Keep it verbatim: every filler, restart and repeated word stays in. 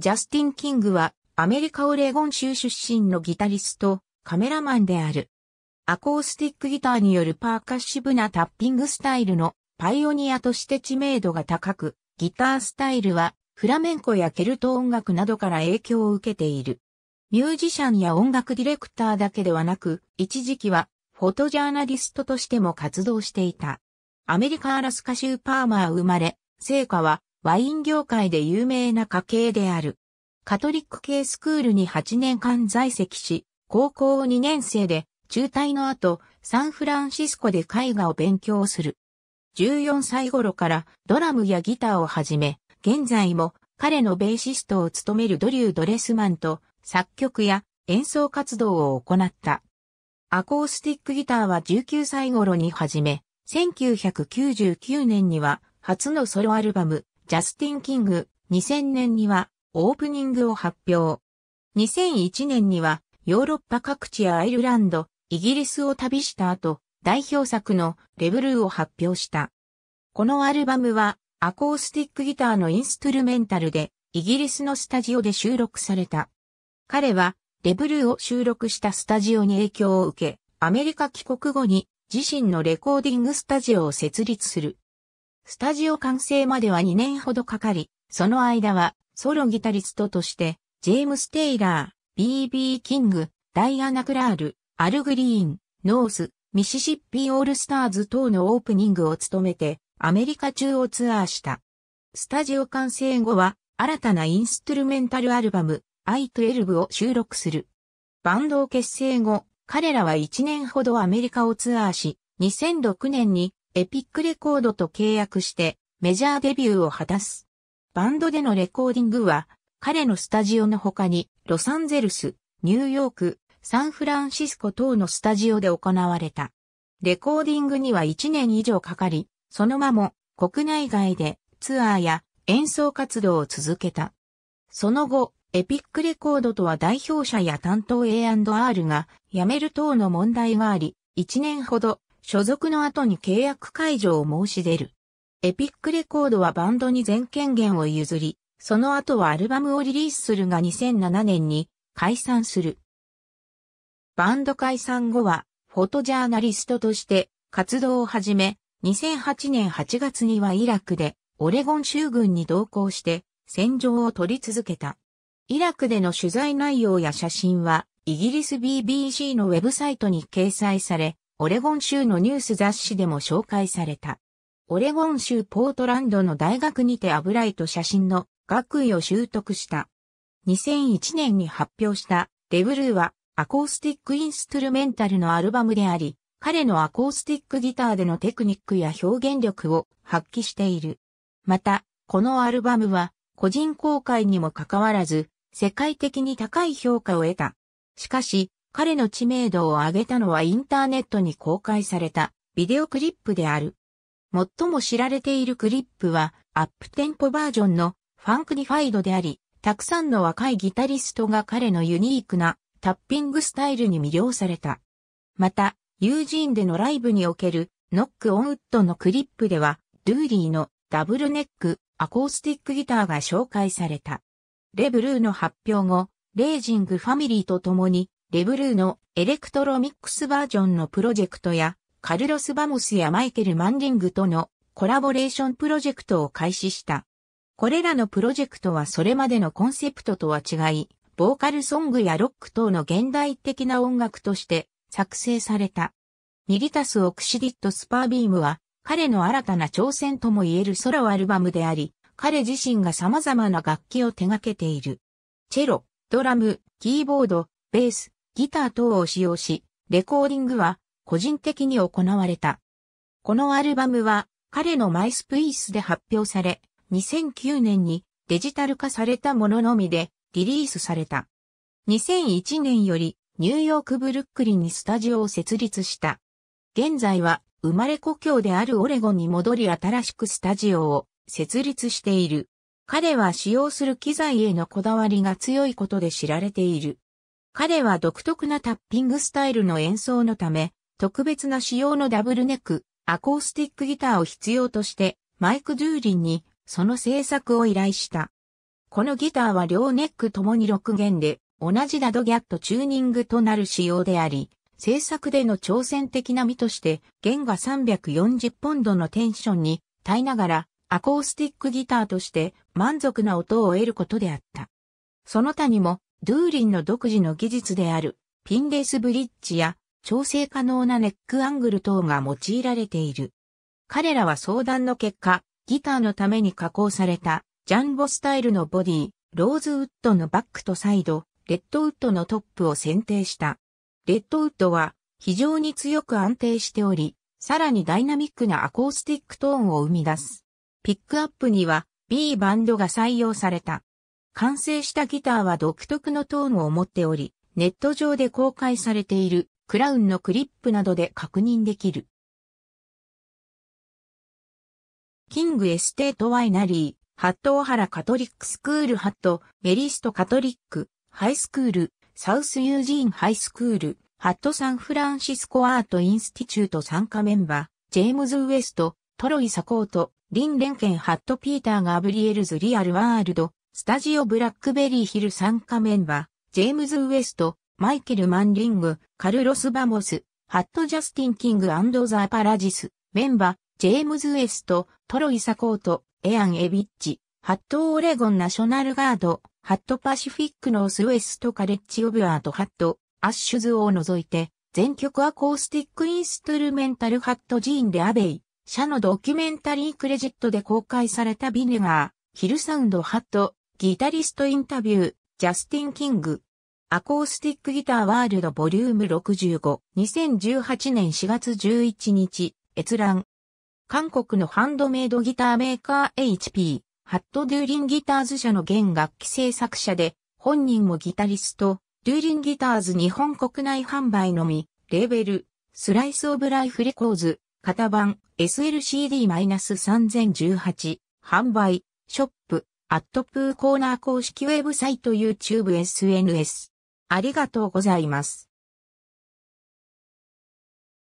ジャスティン・キングはアメリカオレゴン州出身のギタリスト、カメラマンである。アコースティックギターによるパーカッシブなタッピングスタイルのパイオニアとして知名度が高く、ギタースタイルはフラメンコやケルト音楽などから影響を受けている。ミュージシャンや音楽ディレクターだけではなく、一時期はフォトジャーナリストとしても活動していた。アメリカ・アラスカ州パーマー生まれ、生家はワイン業界で有名な家系である。カトリック系スクールにはちねんかん在籍し、高校にねんせいで中退の後、サンフランシスコで絵画を勉強する。じゅうよんさい頃からドラムやギターを始め、現在も彼のベーシストを務めるドリュー・ドレスマンと作曲や演奏活動を行った。アコースティックギターはじゅうきゅうさい頃に始め、せんきゅうひゃくきゅうじゅうきゅうねんには初のソロアルバム、ジャスティン・キング、にせんねんにはオープニングを発表。にせんいちねんにはヨーロッパ各地やアイルランド、イギリスを旅した後、代表作のレブルーを発表した。このアルバムはアコースティックギターのインストゥルメンタルでイギリスのスタジオで収録された。彼はレブルーを収録したスタジオに影響を受け、アメリカ帰国後に自身のレコーディングスタジオを設立する。スタジオ完成まではにねんほどかかり、その間はソロギタリストとしてジェームス・テイラー、ビービー キング、ダイアナ・クラール、アル・グリーン、ノース、ミシシッピオールスターズ等のオープニングを務めてアメリカ中をツアーした。スタジオ完成後は新たなインストゥルメンタルアルバム アイじゅうに を収録する。バンドを結成後、彼らはいちねんほどアメリカをツアーし、にせんろくねんにエピックレコードと契約してメジャーデビューを果たす。バンドでのレコーディングは彼のスタジオの他にロサンゼルス、ニューヨーク、サンフランシスコ等のスタジオで行われた。レコーディングにはいちねん以上かかり、その間も国内外でツアーや演奏活動を続けた。その後、エピックレコードとは代表者や担当 エーアンドアール が辞める等の問題があり、いちねんほど所属の後に契約解除を申し出る。エピックレコードはバンドに全権限を譲り、その後はアルバムをリリースするがにせんななねんに解散する。バンド解散後は、フォトジャーナリストとして活動を始め、にせんはちねんはちがつにはイラクでオレゴン州軍に同行して戦場を撮り続けた。イラクでの取材内容や写真は、イギリス ビービーシー のウェブサイトに掲載され、オレゴン州のニュース雑誌でも紹介された。オレゴン州ポートランドの大学にて油絵と写真の学位を習得した。にせんいちねんに発表したレブルーは、アコースティックインストゥルメンタルのアルバムであり、彼のアコースティックギターでのテクニックや表現力を発揮している。また、このアルバムは個人公開にもかかわらず、世界的に高い評価を得た。しかし、彼の知名度を上げたのはインターネットに公開されたビデオクリップである。最も知られているクリップはアップテンポバージョンのPhunkdifiedであり、たくさんの若いギタリストが彼のユニークなタッピングスタイルに魅了された。また、ユージーンでのライブにおけるノックオンウッドのクリップでは、ドゥーリーのダブルネック、アコースティックギターが紹介された。レブルーの発表後、レイジングファミリーと共に、レブルーのエレクトロミックスバージョンのプロジェクトや、カルロス・バモスやマイケル・マンリングとのコラボレーションプロジェクトを開始した。これらのプロジェクトはそれまでのコンセプトとは違い、ボーカルソングやロック等の現代的な音楽として作成された。Humilitas Occidit Superbiamは彼の新たな挑戦ともいえるソロアルバムであり、彼自身が様々な楽器を手掛けている。チェロ、ドラム、キーボード、ベース、ギター等を使用し、レコーディングは個人的に行われた。このアルバムは彼の Myspace で発表され、にせんきゅうねんにデジタル化されたもののみで、リリースされた。にせんいちねんよりニューヨークブルックリンにスタジオを設立した。現在は生まれ故郷であるオレゴンに戻り新しくスタジオを設立している。彼は使用する機材へのこだわりが強いことで知られている。彼は独特なタッピングスタイルの演奏のため、特別な仕様のダブルネック、アコースティックギターを必要としてマイク・ドゥーリンにその制作を依頼した。このギターは両ネックともにろく弦で、同じダドギャットチューニングとなる仕様であり、制作での挑戦的な身として、弦がさんびゃくよんじゅうポンドのテンションに耐えながら、アコースティックギターとして満足な音を得ることであった。その他にも、ドゥーリンの独自の技術である、ピンレースブリッジや、調整可能なネックアングル等が用いられている。彼らは相談の結果、ギターのために加工された、ジャンボスタイルのボディ、ローズウッドのバックとサイド、レッドウッドのトップを選定した。レッドウッドは非常に強く安定しており、さらにダイナミックなアコースティックトーンを生み出す。ピックアップには B バンドが採用された。完成したギターは独特のトーンを持っており、ネット上で公開されているクラウンのクリップなどで確認できる。キングエステートワイナリー、ハットオハラカトリックスクールハット、メリストカトリック、ハイスクール、サウスユージーンハイスクール、ハットサンフランシスコアートインスティチュート参加メンバー、ジェームズ・ウエスト、トロイ・サコート、リン・レンケンハットピーター・ガブリエルズ・リアル・ワールド、スタジオ・ブラックベリー・ヒル参加メンバー、ジェームズ・ウエスト、マイケル・マンリング、カルロス・バモス、ハット・ジャスティン・キング&ザ・パラジス、メンバー、ジェームズ・ウエスト、トロイ・サコート、エアン・エビッチ、ハット・オレゴン・ナショナル・ガード、ハットパシフィックノースウエストカレッジオブアートハット、アッシュズを除いて、全曲アコースティックインストゥルメンタルハットジーン・レアベイ、社のドキュメンタリークレジットで公開されたビネガー、ヒルサウンドハット、ギタリストインタビュー、ジャスティン・キング、アコースティックギターワールドボリュームろくじゅうご、にせんじゅうはちねんしがつじゅういちにち、閲覧。韓国のハンドメイドギターメーカー エイチピー。ハット・ドゥーリン・ギターズ社の現楽器製作者で、本人もギタリスト、ドゥーリン・ギターズ日本国内販売のみ、レーベル、スライス・オブ・ライフ・レコーズ、型番、エスエルシーディーさんぜんじゅうはち、販売、ショップ、アットプーコーナー公式ウェブサイト YouTube エスエヌエス。ありがとうございます。